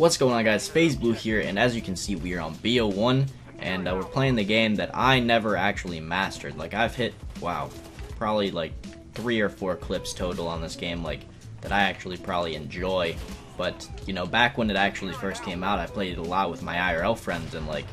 What's going on, guys? FaZeBlue here, and as you can see, we are on BO1, and we're playing the game that I never actually mastered. Like, I've hit, wow, probably like 3 or 4 clips total on this game, like, that I actually probably enjoy. But, you know, back when it actually first came out, I played it a lot with my IRL friends, and, like,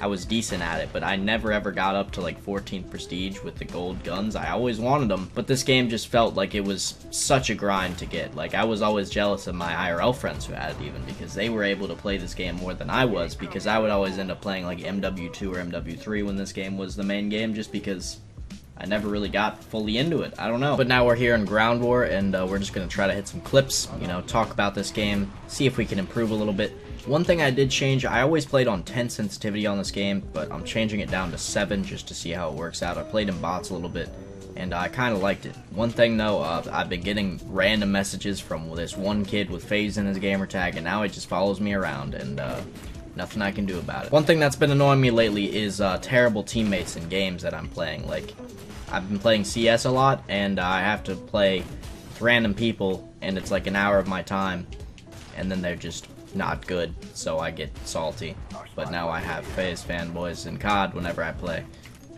I was decent at it, but I never ever got up to like 14th prestige with the gold guns. I always wanted them, but this game just felt like it was such a grind to get. Like, I was always jealous of my IRL friends who had it, even, because they were able to play this game more than I was, because I would always end up playing like MW2 or MW3 when this game was the main game, just because I never really got fully into it. I don't know. But now we're here in Ground War, and we're just gonna try to hit some clips, you know, talk about this game, see if we can improve a little bit. One thing I did change, I always played on 10 sensitivity on this game, but I'm changing it down to 7 just to see how it works out. I played in bots a little bit, and I kind of liked it. One thing though, I've been getting random messages from this one kid with FaZe in his gamer tag, and now it just follows me around, and nothing I can do about it. One thing that's been annoying me lately is terrible teammates in games that I'm playing. Like, I've been playing CS a lot, and I have to play with random people, and it's like an hour of my time, and then they're just not good, so I get salty. But now I have FaZe fanboys in COD whenever I play.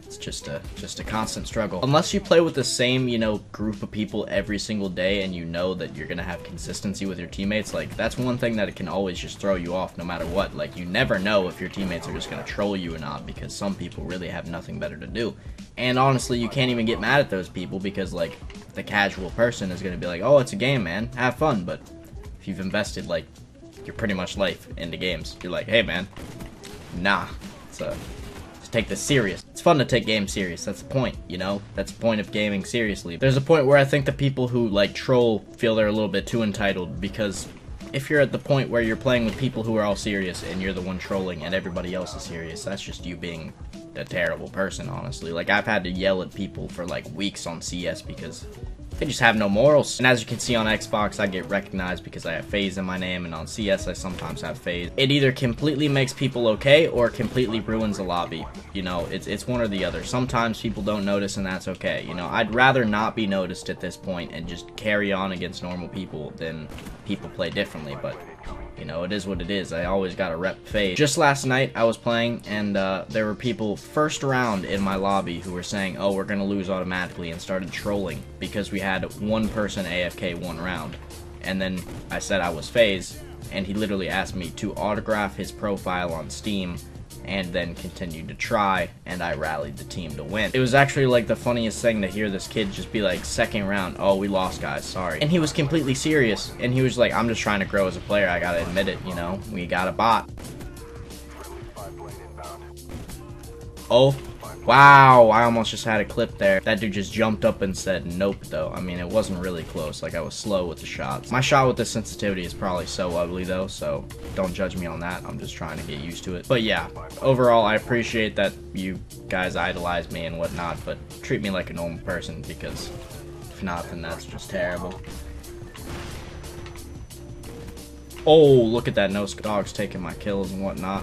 It's just a constant struggle. Unless you play with the same, you know, group of people every single day, and you know that you're gonna have consistency with your teammates, like, that's one thing that it can always just throw you off no matter what. Like, you never know if your teammates are just gonna troll you or not, because some people really have nothing better to do. And honestly, you can't even get mad at those people, because, like, the casual person is gonna be like, oh, it's a game, man, have fun. But if you've invested, like, you're pretty much life into games, you're like, hey man, nah, it's take this serious. It's fun to take games serious, that's the point, you know? That's the point of gaming seriously. There's a point where I think the people who, like, troll feel they're a little bit too entitled, because if you're at the point where you're playing with people who are all serious and you're the one trolling and everybody else is serious, that's just you being a terrible person, honestly. Like, I've had to yell at people for, like, weeks on CS because they just have no morals. And as you can see on Xbox, I get recognized because I have FaZe in my name, and on CS I sometimes have FaZe. It either completely makes people okay or completely ruins the lobby. You know, it's one or the other. Sometimes people don't notice, and that's okay. You know, I'd rather not be noticed at this point and just carry on against normal people than people play differently, but you know, it is what it is. I always gotta rep FaZe. Just last night, I was playing, and there were people first round in my lobby who were saying, oh, we're gonna lose automatically, and started trolling because we had one person AFK one round. And then I said I was FaZe, and he literally asked me to autograph his profile on Steam, and then continued to try, and I rallied the team to win. It was actually, like, the funniest thing to hear this kid just be like, second round, oh, we lost, guys, sorry. And he was completely serious, and he was like, I'm just trying to grow as a player, I gotta admit it, you know? We got a bot. Oh, wow, I almost just had a clip there. That dude just jumped up and said nope, though. I mean, it wasn't really close, like, I was slow with the shots. My shot with the sensitivity is probably so ugly, though, so don't judge me on that. I'm just trying to get used to it. But yeah, overall, I appreciate that you guys idolize me and whatnot, but treat me like a normal person, because if not, then that's just terrible. Oh, look at that, no dogs taking my kills and whatnot.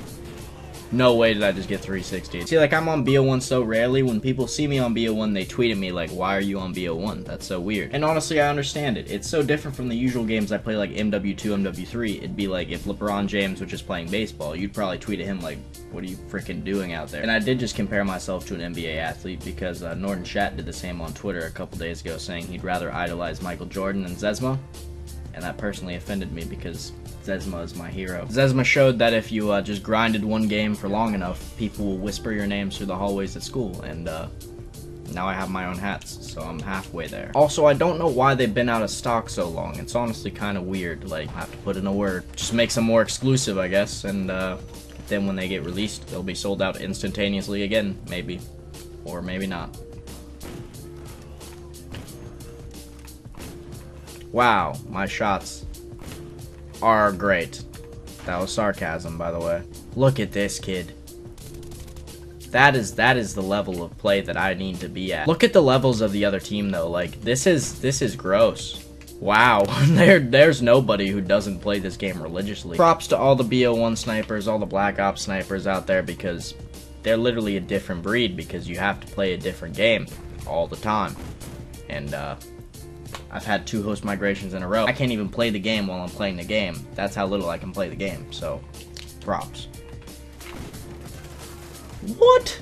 No way did I just get 360. See, like, I'm on BO1 so rarely, when people see me on BO1, they tweet at me, like, why are you on BO1? That's so weird. And honestly, I understand it. It's so different from the usual games I play, like MW2, MW3. It'd be like if LeBron James was just playing baseball, you'd probably tweet at him, like, what are you freaking doing out there? And I did just compare myself to an NBA athlete, because Norton Chat did the same on Twitter a couple days ago, saying he'd rather idolize Michael Jordan than Zesma. And that personally offended me, because Zesma is my hero. Zesma showed that if you just grinded one game for long enough, people will whisper your names through the hallways at school, and now I have my own hats, so I'm halfway there. Also, I don't know why they've been out of stock so long. It's honestly kind of weird. Like, I have to put in a word. Just makes them more exclusive, I guess, and then when they get released, they'll be sold out instantaneously again, maybe. Or maybe not. Wow, my shots are great. That was sarcasm, by the way. Look at this kid. That is the level of play that I need to be at. Look at the levels of the other team, though. Like, this is gross. Wow, there's nobody who doesn't play this game religiously. Props to all the BO1 snipers, all the Black Ops snipers out there, because they're literally a different breed, because you have to play a different game all the time. And I've had 2 host migrations in a row. I can't even play the game while I'm playing the game. That's how little I can play the game, so props. What?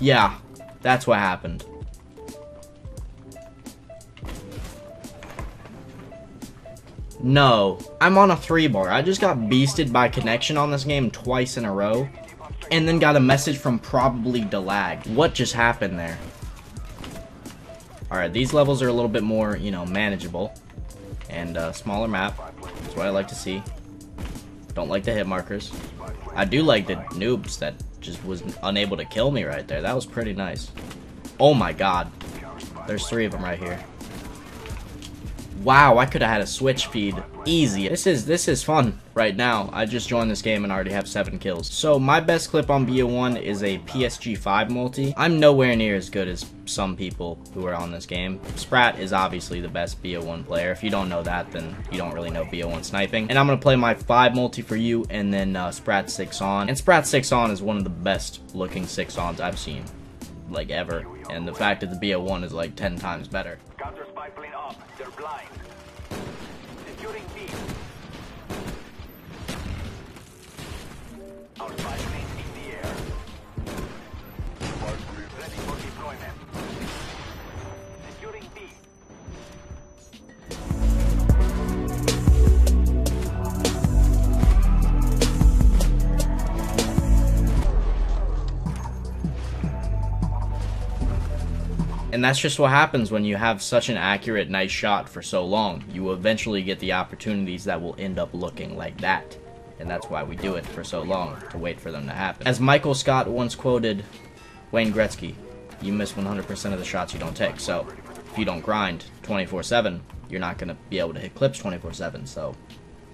Yeah, that's what happened. No, I'm on a 3-bar. I just got beasted by connection on this game twice in a row, and then got a message from probably Delag. What just happened there? Alright, these levels are a little bit more, you know, manageable. And smaller map. That's what I like to see. Don't like the hit markers. I do like the noobs that just was unable to kill me right there. That was pretty nice. Oh my god. There's 3 of them right here. Wow, I could have had a switch feed. Easy. This is fun right now. I just joined this game and already have 7 kills. So my best clip on BO1 is a PSG5 multi. I'm nowhere near as good as some people who are on this game. Sprat is obviously the best BO1 player. If you don't know that, then you don't really know BO1 sniping. And I'm gonna play my 5 multi for you, and then Sprat 6-on. And Sprat 6-on is one of the best looking 6-ons I've seen, like, ever. And the fact that the BO1 is like 10 times better. They're blind. Securing B. Our spy plane in the air. Ready for deployment. Securing B. And that's just what happens when you have such an accurate, nice shot for so long. You will eventually get the opportunities that will end up looking like that. And that's why we do it for so long, to wait for them to happen. As Michael Scott once quoted Wayne Gretzky, you miss 100% of the shots you don't take. So if you don't grind 24/7, you're not going to be able to hit clips 24/7. So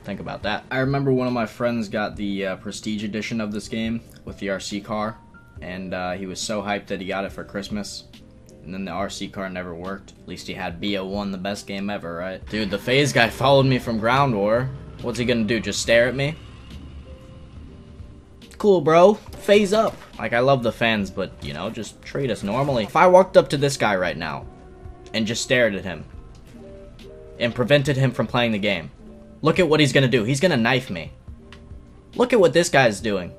think about that. I remember one of my friends got the Prestige edition of this game with the RC car. And he was so hyped that he got it for Christmas. And then the RC car never worked. At least he had BO1, the best game ever, right? Dude, the FaZe guy followed me from Ground War. What's he gonna do, just stare at me? Cool, bro. FaZe up. Like, I love the fans, but, you know, just treat us normally. If I walked up to this guy right now and just stared at him and prevented him from playing the game, look at what he's gonna do. He's gonna knife me. Look at what this guy's doing.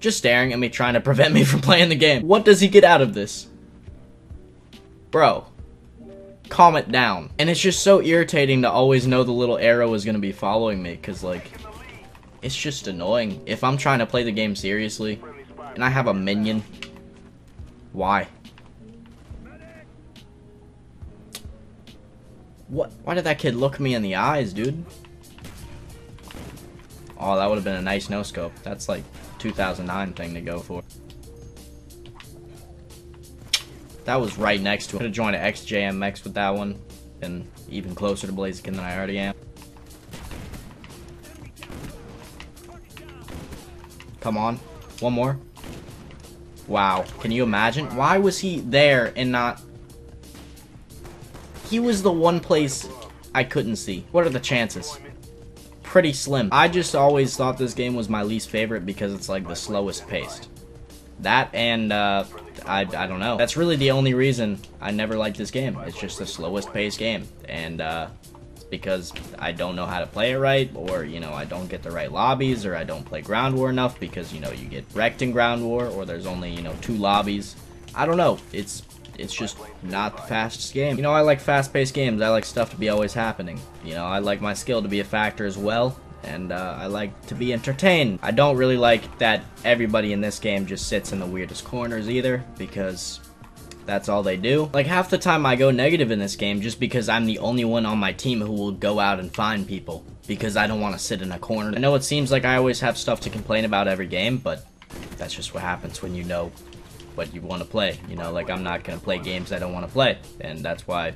Just staring at me, trying to prevent me from playing the game. What does he get out of this? Bro, calm it down. And it's just so irritating to always know the little arrow is gonna be following me, cause like, it's just annoying. If I'm trying to play the game seriously, and I have a minion, why? What? Why did that kid look me in the eyes, dude? Oh, that would've been a nice no-scope. That's like 2009 thing to go for. That was right next to him. Could have joined an XJMX with that one. Been even closer to Blaziken than I already am. Come on. One more. Wow. Can you imagine? Why was he there and not... He was the one place I couldn't see. What are the chances? Pretty slim. I just always thought this game was my least favorite because it's like the slowest paced. That and, I don't know. That's really the only reason I never liked this game. It's just the slowest paced game. And, it's because I don't know how to play it right, or, you know, I don't get the right lobbies, or I don't play Ground War enough because, you know, you get wrecked in Ground War, or there's only, you know, 2 lobbies. I don't know. It's just not the fastest game. You know, I like fast-paced games. I like stuff to be always happening. You know, I like my skill to be a factor as well. And I like to be entertained. I don't really like that everybody in this game just sits in the weirdest corners either, because that's all they do. Like, half the time I go negative in this game just because I'm the only one on my team who will go out and find people, because I don't want to sit in a corner. I know it seems like I always have stuff to complain about every game, but that's just what happens when you know what you want to play. You know, like, I'm not going to play games I don't want to play, and that's why...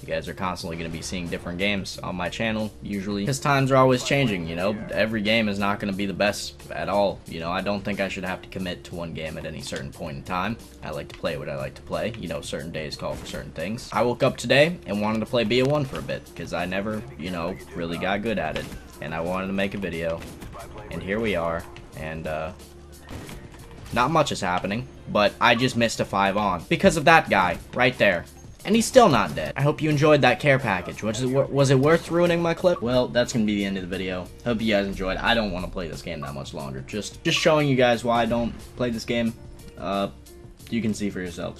You guys are constantly going to be seeing different games on my channel, usually. Because times are always changing, you know? Every game is not going to be the best at all, you know? I don't think I should have to commit to one game at any certain point in time. I like to play what I like to play. You know, certain days call for certain things. I woke up today and wanted to play BO1 for a bit, because I never, you know, really got good at it. And I wanted to make a video. And here we are. And, Not much is happening, but I just missed a 5 on because of that guy right there. And he's still not dead. I hope you enjoyed that care package. Was it worth ruining my clip? Well, that's gonna be the end of the video. Hope you guys enjoyed. I don't want to play this game that much longer. Just showing you guys why I don't play this game. You can see for yourselves.